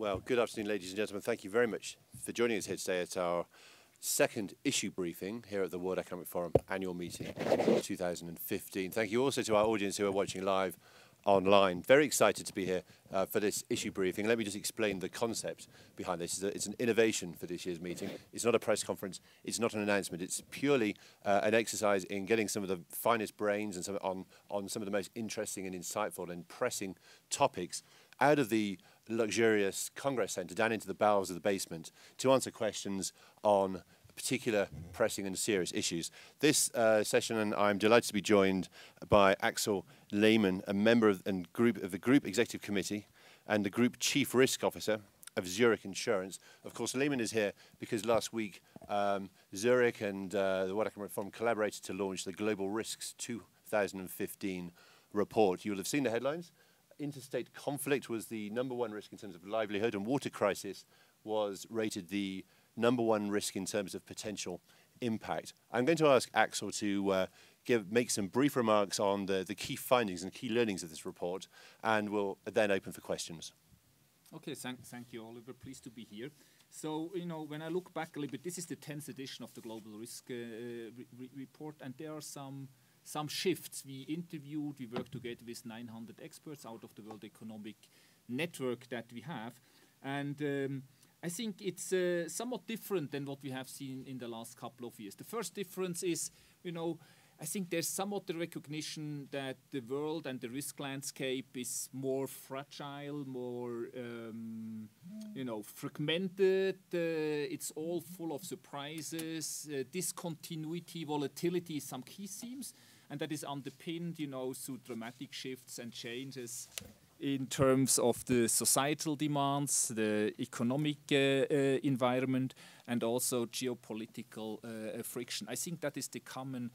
Well, good afternoon, ladies and gentlemen. Thank you very much for joining us here today at our second issue briefing here at the World Economic Forum annual meeting 2015. Thank you also to our audience who are watching live online. Very excited to be here for this issue briefing. Let me just explain the concept behind this. It's an innovation for this year's meeting. It's not a press conference. It's not an announcement. It's purely an exercise in getting some of the finest brains and on some of the most interesting and insightful and pressing topics out of the luxurious Congress Centre down into the bowels of the basement to answer questions on particular pressing and serious issues. This session, and I'm delighted to be joined by Axel Lehmann, a member of the Group Executive Committee and the Group Chief Risk Officer of Zurich Insurance. Of course, Lehmann is here because last week Zurich and the World Economic Forum collaborated to launch the Global Risks 2015 report. You'll have seen the headlines. Interstate conflict was the #1 risk in terms of livelihood, and water crisis was rated the #1 risk in terms of potential impact. I'm going to ask Axel to make some brief remarks on the key findings and key learnings of this report, and we'll then open for questions. Okay, thank you, Oliver. Pleased to be here. So, you know, when I look back a little bit, this is the 10th edition of the Global Risk report, and there are some shifts. We interviewed, we worked together with 900 experts out of the World Economic Network that we have. And I think it's somewhat different than what we have seen in the last couple of years. The first difference is, you know, I think there's somewhat the recognition that the world and the risk landscape is more fragile, more, you know, fragmented. It's all full of surprises, discontinuity, volatility, some key themes, and that is underpinned, you know, through dramatic shifts and changes in terms of the societal demands, the economic environment, and also geopolitical friction. I think that is the common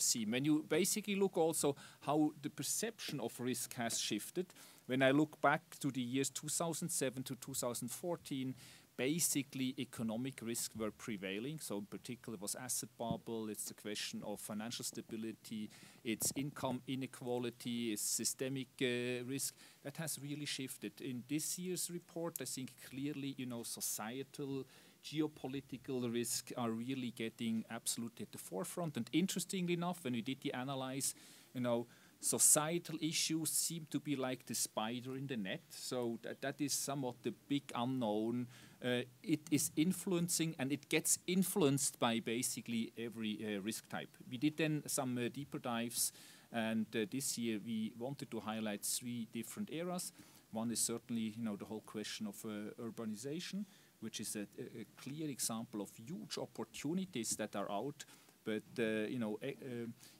theme. When you basically look also how the perception of risk has shifted, when I look back to the years 2007 to 2014, basically economic risks were prevailing. So in particular was asset bubble, it's the question of financial stability, it's income inequality, it's systemic risk. That has really shifted. In this year's report, I think clearly, you know, societal, geopolitical risks are really getting absolutely at the forefront. And interestingly enough, when we did the analysis, you know, societal issues seem to be like the spider in the net. So that is somewhat the big unknown. It is influencing, and it gets influenced by basically every risk type. We did then some deeper dives, and this year we wanted to highlight three different eras. One is certainly, you know, the whole question of urbanization, which is a clear example of huge opportunities that are out, but you know,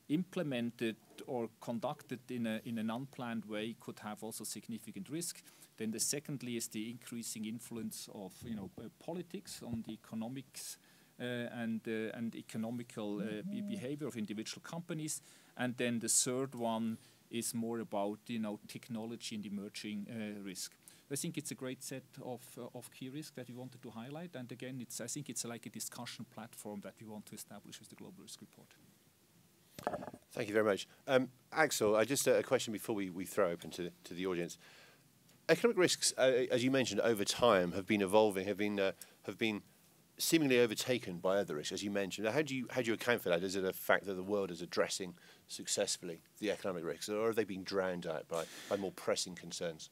implemented or conducted in an unplanned way could have also significant risk. Then the secondly is the increasing influence of, you know, politics on the economics and economical behavior of individual companies. And then the third one is more about, you know, technology and emerging risk. I think it's a great set of key risks that we wanted to highlight. And again, it's, I think it's like a discussion platform that we want to establish with the Global Risk Report. Thank you very much. Axel, just a question before we throw open to the audience. Economic risks, as you mentioned, over time have been evolving, have been seemingly overtaken by other risks, as you mentioned. Now, how do you account for that? Is it a fact that the world is addressing successfully the economic risks, or have they been drowned out by more pressing concerns?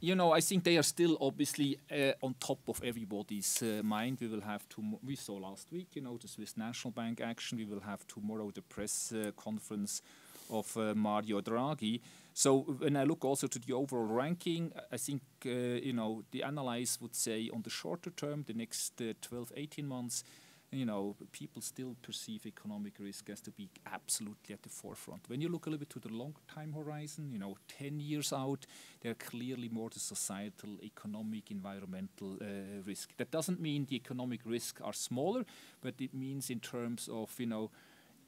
You know, I think they are still obviously on top of everybody's mind. We will have we saw last week, you know, the Swiss National Bank action. We will have tomorrow the press conference of Mario Draghi. So when I look also to the overall ranking, I think, you know, the analysts would say on the shorter term, the next 12, 18 months, you know, people still perceive economic risk as to be absolutely at the forefront. When you look a little bit to the long time horizon, you know, 10 years out, there are clearly more the societal, economic, environmental risk. That doesn't mean the economic risks are smaller, but it means in terms of, you know,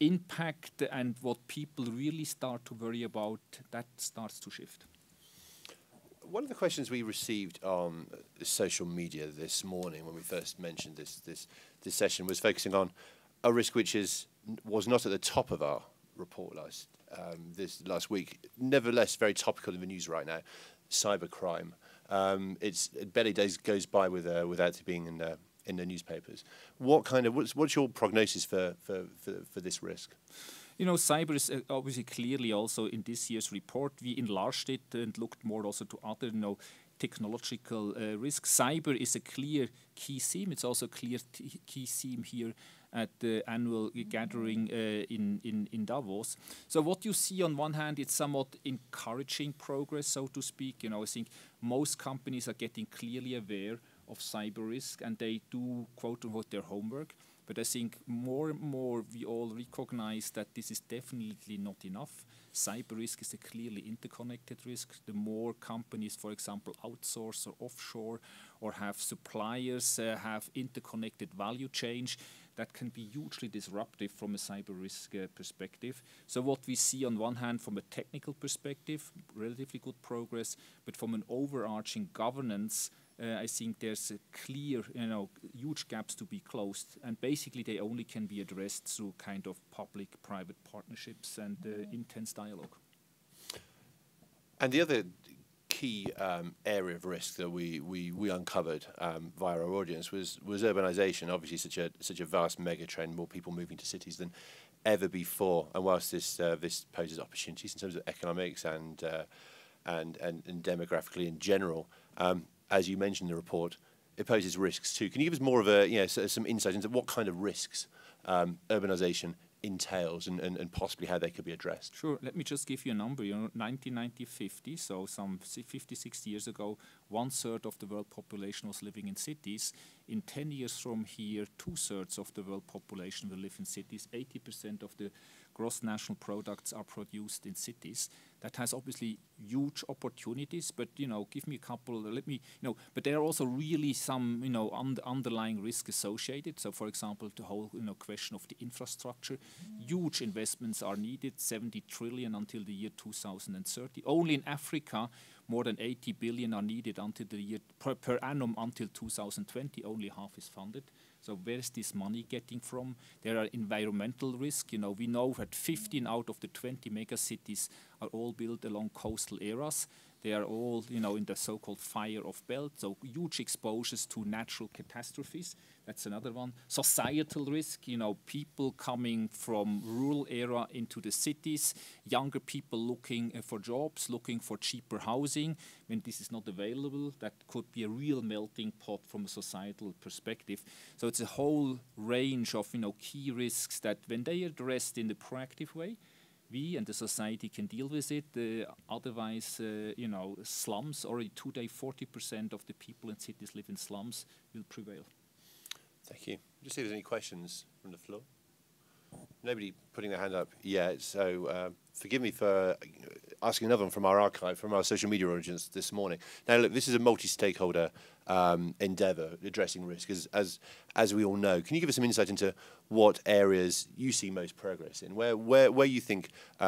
impact and what people really start to worry about, that starts to shift. One of the questions we received on social media this morning when we first mentioned this session was focusing on a risk which was not at the top of our report this last week, nevertheless very topical in the news right now, cybercrime. It's barely days goes by with, without it being in the newspapers. What kind of what's your prognosis for this risk? You know, cyber is obviously clearly also in this year's report. We enlarged it and looked more also to other, you know, technological risks. Cyber is a clear key theme. It's also a clear key theme here at the annual gathering in Davos. So what you see on one hand, it's somewhat encouraging progress, so to speak. You know, I think most companies are getting clearly aware of cyber risk and they do, quote unquote, their homework. But I think more and more we all recognize that this is definitely not enough. Cyber risk is a clearly interconnected risk. The more companies, for example, outsource or offshore or have suppliers, have interconnected value chains, that can be hugely disruptive from a cyber risk perspective. So what we see on one hand from a technical perspective, relatively good progress, but from an overarching governance, I think there's a clear, you know, huge gaps to be closed, and basically they only can be addressed through kind of public-private partnerships and intense dialogue. And the other key area of risk that we uncovered via our audience was urbanization. Obviously, such a vast mega trend, more people moving to cities than ever before. And whilst this this poses opportunities in terms of economics and demographically in general. As you mentioned in the report, it poses risks too. Can you give us more of a, you know, some insight into what kind of risks urbanization entails and possibly how they could be addressed? Sure. Let me just give you a number. You know, 1950, so some 56 years ago, 1/3 of the world population was living in cities. In 10 years from here, 2/3 of the world population will live in cities. 80% of the gross national products are produced in cities. That has obviously huge opportunities, but, you know, give me a couple, let me, you know, but there are also really some, you know, underlying risk associated. So, for example, the whole, you know, question of the infrastructure. Huge investments are needed, 70 trillion until the year 2030. Only in Africa, more than 80 billion are needed until the year per annum until 2020. Only half is funded. So where's this money getting from? There are environmental risks. You know, we know that 15 out of the 20 megacities are all built along coastal areas. They are all, you know, in the so-called fire of belt. So huge exposures to natural catastrophes. That's another one. Societal risk, you know, people coming from rural area into the cities, younger people looking for jobs, looking for cheaper housing. When this is not available, that could be a real melting pot from a societal perspective. So it's a whole range of, you know, key risks that when they are addressed in the proactive way, we and the society can deal with it. Otherwise, you know, slums, already today 40% of the people in cities live in slums, will prevail. Thank you. Just see if there's any questions from the floor. Nobody putting their hand up yet, so forgive me for asking another one from our archive, from our social media audience this morning. Now, look, this is a multi-stakeholder endeavour addressing risk, as we all know. Can you give us some insight into what areas you see most progress in, where you think you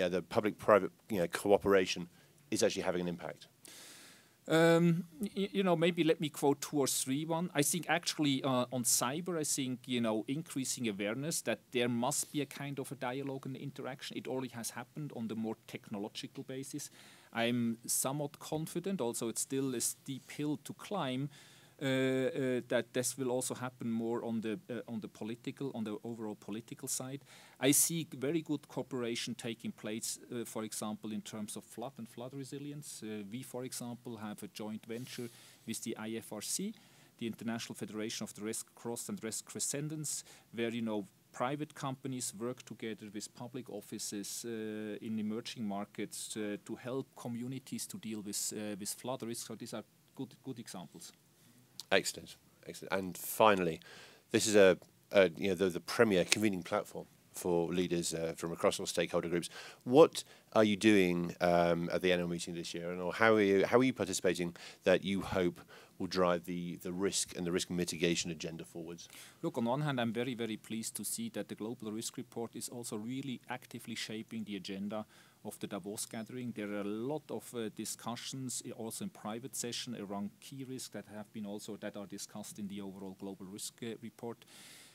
know, the public-private, you know, cooperation is actually having an impact? You know, maybe let me quote 2 or 3. One, I think actually on cyber, I think, you know, increasing awareness that there must be a kind of a dialogue and interaction. It already has happened on the more technological basis. I'm somewhat confident, also it's still a steep hill to climb, that this will also happen more on the overall political side. I see very good cooperation taking place, for example, in terms of flood and flood resilience. We, for example, have a joint venture with the IFRC, the International Federation of the Red Cross and Red Crescent, where, you know, private companies work together with public offices in emerging markets to help communities to deal with flood risks. So these are good examples. Excellent, excellent. And finally, this is a you know, the premier convening platform for leaders from across all stakeholder groups. What are you doing at the annual meeting this year, and or how are you participating that you hope will drive the risk and the risk mitigation agenda forwards? Look, on one hand, I'm very, very pleased to see that the Global Risk Report is also really actively shaping the agenda of the Davos gathering. There are a lot of discussions, also in private session, around key risks that have been also, that are discussed in the overall Global Risk Report.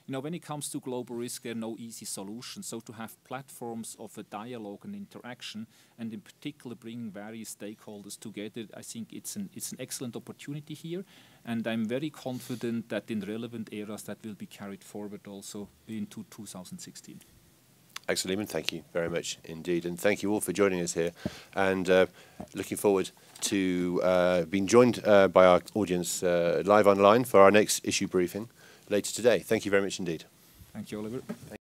you know, when it comes to global risk, there are no easy solutions. So to have platforms of a dialogue and interaction, and in particular bringing various stakeholders together, I think it's an excellent opportunity here. And I'm very confident that in relevant areas that will be carried forward also into 2016. Axel Lehmann, thank you very much indeed. And thank you all for joining us here. And looking forward to being joined by our audience live online for our next issue briefing later today. Thank you very much indeed. Thank you, Oliver. Thank